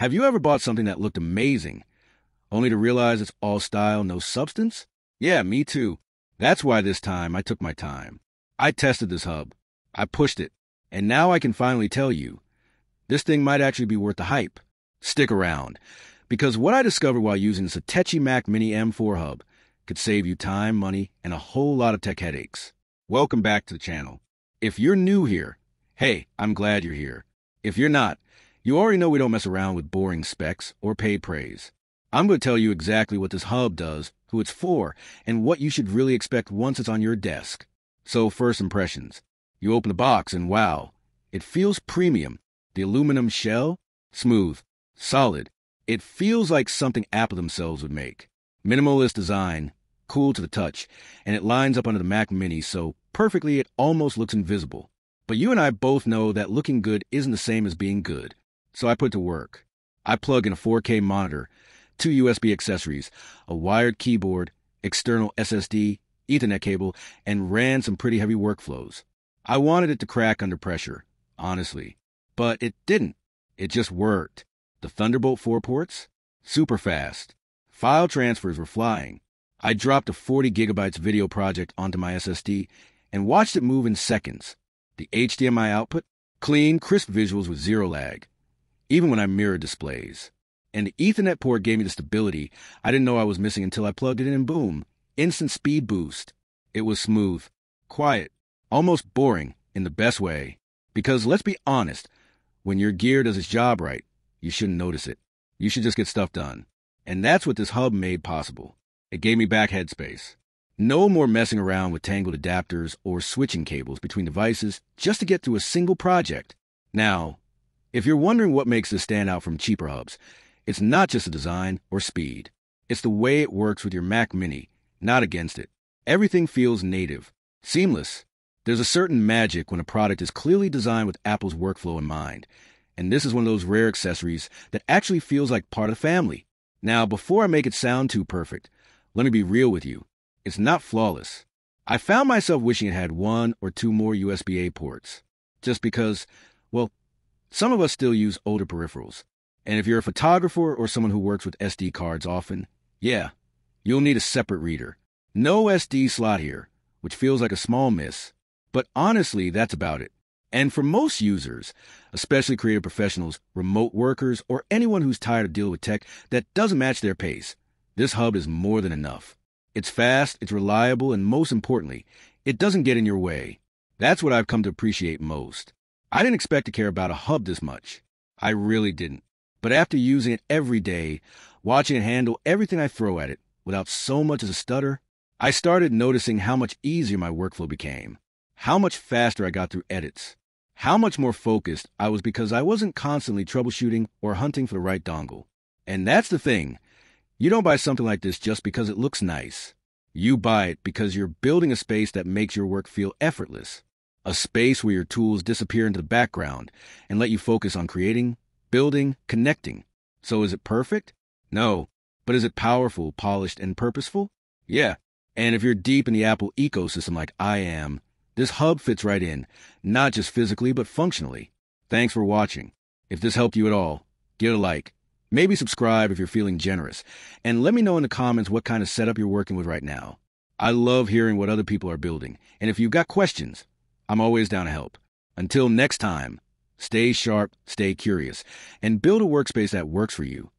Have you ever bought something that looked amazing, only to realize it's all style, no substance? Yeah, me too. That's why this time I took my time. I tested this hub. I pushed it. And now I can finally tell you, this thing might actually be worth the hype. Stick around, because what I discovered while using Satechi Mac Mini M4 hub could save you time, money, and a whole lot of tech headaches. Welcome back to the channel. If you're new here, hey, I'm glad you're here. If you're not, you already know we don't mess around with boring specs or paid praise. I'm going to tell you exactly what this hub does, who it's for, and what you should really expect once it's on your desk. So first impressions. You open the box and wow, it feels premium. The aluminum shell, smooth, solid. It feels like something Apple themselves would make. Minimalist design, cool to the touch, and it lines up under the Mac Mini so perfectly it almost looks invisible. But you and I both know that looking good isn't the same as being good. So I put to work. I plug in a 4K monitor, 2 USB accessories, a wired keyboard, external SSD, Ethernet cable, and ran some pretty heavy workflows. I wanted it to crack under pressure, honestly, but it didn't. It just worked. The Thunderbolt 4 ports? Super fast. File transfers were flying. I dropped a 40 gigabytes video project onto my SSD and watched it move in seconds. The HDMI output? Clean, crisp visuals with zero lag, even when I mirrored displays. And the Ethernet port gave me the stability I didn't know I was missing until I plugged it in and boom, instant speed boost. It was smooth, quiet, almost boring in the best way. Because let's be honest, when your gear does its job right, you shouldn't notice it. You should just get stuff done. And that's what this hub made possible. It gave me back headspace. No more messing around with tangled adapters or switching cables between devices just to get to a single project. Now, if you're wondering what makes this stand out from cheaper hubs, it's not just the design or speed. It's the way it works with your Mac Mini, not against it. Everything feels native, seamless. There's a certain magic when a product is clearly designed with Apple's workflow in mind. And this is one of those rare accessories that actually feels like part of the family. Now, before I make it sound too perfect, let me be real with you. It's not flawless. I found myself wishing it had 1 or 2 more USB-A ports. Just because, well, some of us still use older peripherals. And if you're a photographer or someone who works with SD cards often, yeah, you'll need a separate reader. No SD slot here, which feels like a small miss. But honestly, that's about it. And for most users, especially creative professionals, remote workers, or anyone who's tired of dealing with tech that doesn't match their pace, this hub is more than enough. It's fast, it's reliable, and most importantly, it doesn't get in your way. That's what I've come to appreciate most. I didn't expect to care about a hub this much. I really didn't. But after using it every day, watching it handle everything I throw at it without so much as a stutter, I started noticing how much easier my workflow became, how much faster I got through edits, how much more focused I was because I wasn't constantly troubleshooting or hunting for the right dongle. And that's the thing. You don't buy something like this just because it looks nice. You buy it because you're building a space that makes your work feel effortless, a space where your tools disappear into the background and let you focus on creating, building, connecting. So is it perfect? No. But is it powerful, polished, and purposeful? Yeah. And if you're deep in the Apple ecosystem like I am, this hub fits right in, not just physically, but functionally. Thanks for watching. If this helped you at all, give it a like. Maybe subscribe if you're feeling generous. And let me know in the comments what kind of setup you're working with right now. I love hearing what other people are building. And if you've got questions, I'm always down to help. Until next time, stay sharp, stay curious, and build a workspace that works for you.